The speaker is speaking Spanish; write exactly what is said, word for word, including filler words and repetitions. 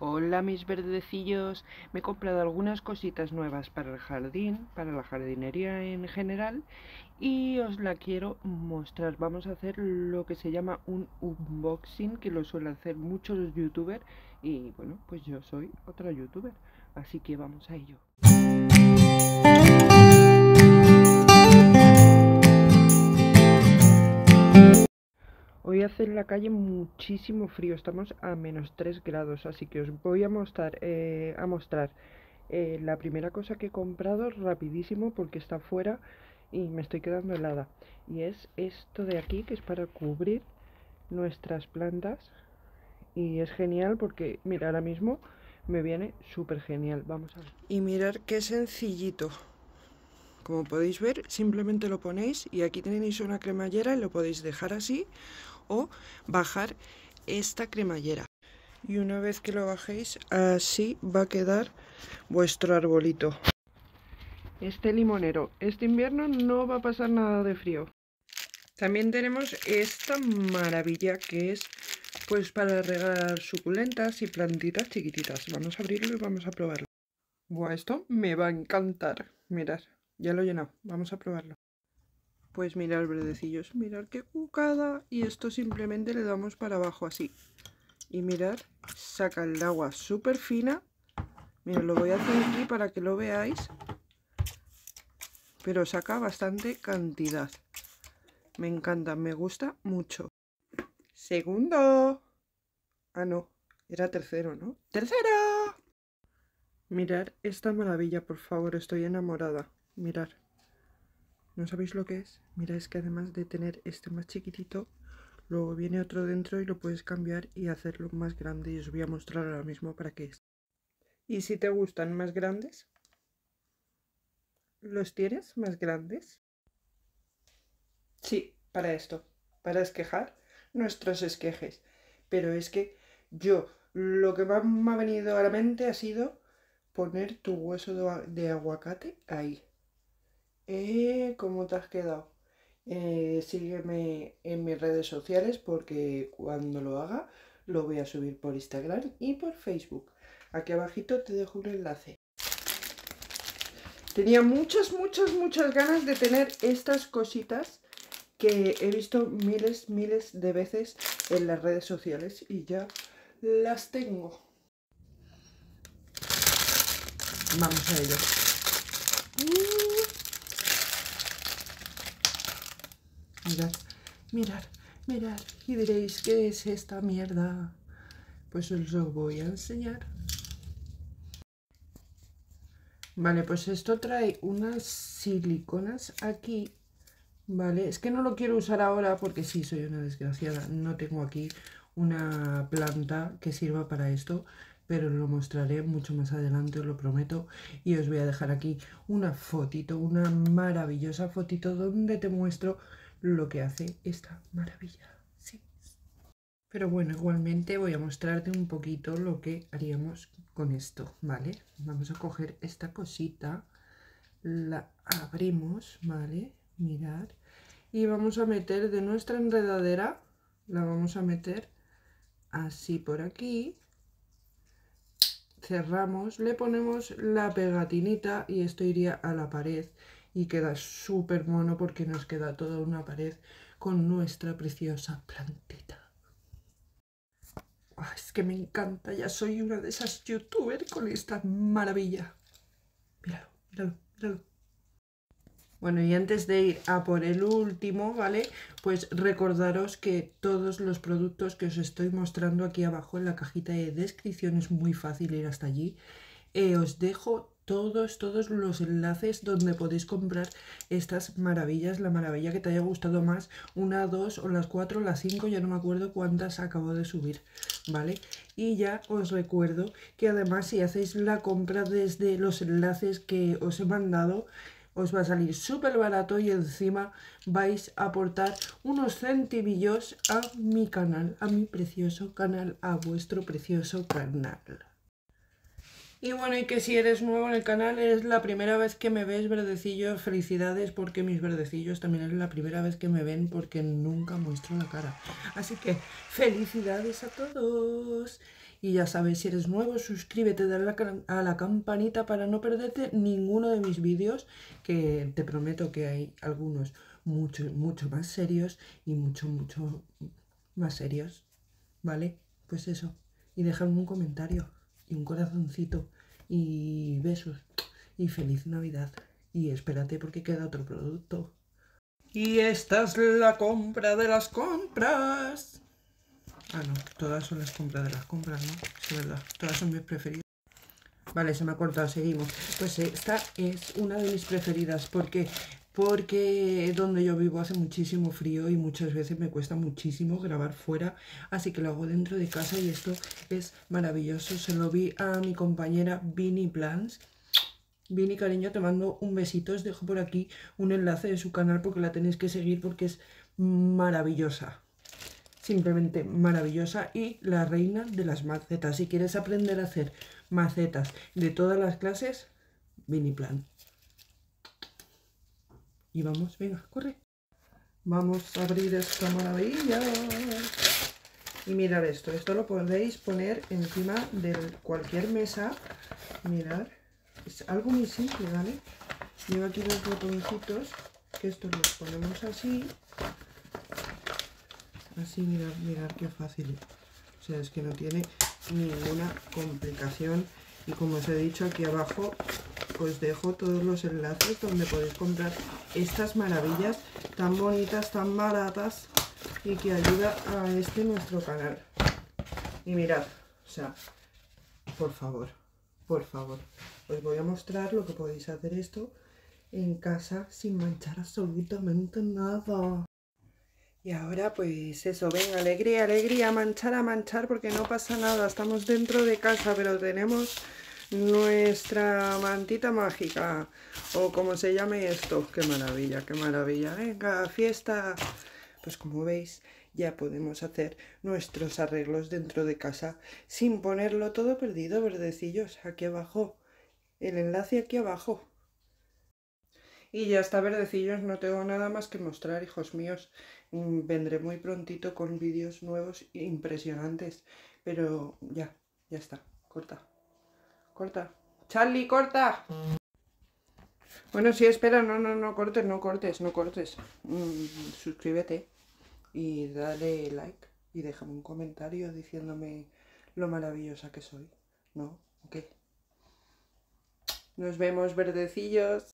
Hola mis verdecillos, me he comprado algunas cositas nuevas para el jardín, para la jardinería en general, y os la quiero mostrar. Vamos a hacer lo que se llama un unboxing, que lo suelen hacer muchos youtubers, y bueno, pues yo soy otra youtuber, así que vamos a ello. Hoy hace en la calle muchísimo frío, estamos a menos tres grados, así que os voy a mostrar, eh, a mostrar eh, la primera cosa que he comprado rapidísimo porque está fuera y me estoy quedando helada. Y es esto de aquí, que es para cubrir nuestras plantas, y es genial porque, mira, ahora mismo me viene súper genial. Vamos a ver. Y mirad qué sencillito. Como podéis ver, simplemente lo ponéis y aquí tenéis una cremallera y lo podéis dejar así o bajar esta cremallera. Y una vez que lo bajéis, así va a quedar vuestro arbolito. Este limonero, este invierno no va a pasar nada de frío. También tenemos esta maravilla que es pues para regar suculentas y plantitas chiquititas. Vamos a abrirlo y vamos a probarlo. Buah, esto me va a encantar. Mirad. Ya lo he llenado, vamos a probarlo. Pues mirad, verdecillos, mirad qué cucada. Y esto simplemente le damos para abajo así. Y mirad, saca el agua súper fina. Mirad, lo voy a hacer aquí para que lo veáis. Pero saca bastante cantidad. Me encanta, me gusta mucho. Segundo. Ah, no, era tercero, ¿no? ¡Tercero! Mirad esta maravilla, por favor, estoy enamorada. Mirad, ¿no sabéis lo que es? Mirad, es que además de tener este más chiquitito, luego viene otro dentro y lo puedes cambiar y hacerlo más grande. Y os voy a mostrar ahora mismo para qué es. Y si te gustan más grandes, ¿los tienes más grandes? Sí, para esto, para esquejar nuestros esquejes. Pero es que yo, lo que más me ha venido a la mente ha sido poner tu hueso de, de aguacate ahí. Eh, ¿cómo te has quedado? Eh, sígueme en mis redes sociales porque cuando lo haga lo voy a subir por Instagram y por Facebook. Aquí abajito te dejo un enlace. Tenía muchas, muchas, muchas ganas de tener estas cositas que he visto miles, miles de veces en las redes sociales y ya las tengo. Vamos a ello. Mm. Mirad, mirad, mirad, y diréis, ¿qué es esta mierda? Pues os lo voy a enseñar. Vale, pues esto trae unas siliconas aquí, ¿vale? Es que no lo quiero usar ahora porque sí, soy una desgraciada. No tengo aquí una planta que sirva para esto, pero lo mostraré mucho más adelante, os lo prometo. Y os voy a dejar aquí una fotito, una maravillosa fotito donde te muestro lo que hace esta maravilla, sí. Pero bueno, igualmente voy a mostrarte un poquito lo que haríamos con esto, ¿vale? Vamos a coger esta cosita, la abrimos, ¿vale? Mirad, y vamos a meter de nuestra enredadera, la vamos a meter así por aquí, cerramos, le ponemos la pegatinita y esto iría a la pared. Y queda súper mono porque nos queda toda una pared con nuestra preciosa plantita. Oh, es que me encanta, ya soy una de esas youtubers con esta maravilla. Míralo, míralo, míralo. Bueno, y antes de ir a por el último, ¿vale? Pues recordaros que todos los productos que os estoy mostrando aquí abajo en la cajita de descripción, es muy fácil ir hasta allí. Eh, os dejo Todos, todos los enlaces donde podéis comprar estas maravillas, la maravilla que te haya gustado más, una, dos o las cuatro, las cinco, ya no me acuerdo cuántas acabo de subir, ¿vale? Y ya os recuerdo que además si hacéis la compra desde los enlaces que os he mandado, os va a salir súper barato y encima vais a aportar unos centivillos a mi canal, a mi precioso canal, a vuestro precioso canal. Y bueno, y que si eres nuevo en el canal, es la primera vez que me ves, verdecillos, felicidades, porque mis verdecillos también es la primera vez que me ven porque nunca muestro la cara. Así que, felicidades a todos. Y ya sabéis, si eres nuevo, suscríbete, dale a la campanita para no perderte ninguno de mis vídeos, que te prometo que hay algunos mucho, mucho más serios y mucho, mucho más serios, ¿vale? Pues eso, y dejadme un comentario, y un corazoncito, y besos, y feliz Navidad, y espérate porque queda otro producto. Y esta es la compra de las compras. Ah, no, todas son las compras de las compras, ¿no? Es verdad, todas son mis preferidas. Vale, se me ha cortado, seguimos. Pues esta es una de mis preferidas. ¿Por qué? Porque donde yo vivo hace muchísimo frío y muchas veces me cuesta muchísimo grabar fuera, así que lo hago dentro de casa y esto es maravilloso. Se lo vi a mi compañera Viny Plants. Viny, cariño, te mando un besito. Os dejo por aquí un enlace de su canal porque la tenéis que seguir porque es maravillosa. Simplemente maravillosa y la reina de las macetas. Si quieres aprender a hacer macetas de todas las clases, Viny Plants. Y vamos, venga, corre. Vamos a abrir esta maravilla. Y mirad esto, esto lo podéis poner encima de cualquier mesa. Mirad, es algo muy simple, ¿vale? Llevo aquí dos botoncitos, que estos los ponemos así. Así, mirad, mirad qué fácil. O sea, es que no tiene ninguna complicación. Y como os he dicho, aquí abajo os dejo todos los enlaces donde podéis comprar estas maravillas tan bonitas, tan baratas y que ayuda a este nuestro canal. Y mirad, o sea, por favor, por favor. Os voy a mostrar lo que podéis hacer esto en casa sin manchar absolutamente nada. Y ahora pues eso, venga, alegría, alegría, manchar a manchar porque no pasa nada, estamos dentro de casa, pero tenemos nuestra mantita mágica, o como se llame esto, qué maravilla, qué maravilla, venga, fiesta. Pues como veis, ya podemos hacer nuestros arreglos dentro de casa sin ponerlo todo perdido, verdecillos, aquí abajo, el enlace aquí abajo. Y ya está, verdecillos, no tengo nada más que mostrar, hijos míos. Vendré muy prontito con vídeos nuevos e impresionantes. Pero ya, ya está. Corta. Corta. ¡Charlie, corta! Bueno, sí, espera, no, no, no cortes, no cortes, no cortes. Mm, suscríbete y dale like y déjame un comentario diciéndome lo maravillosa que soy. ¿No? Ok. Nos vemos, verdecillos.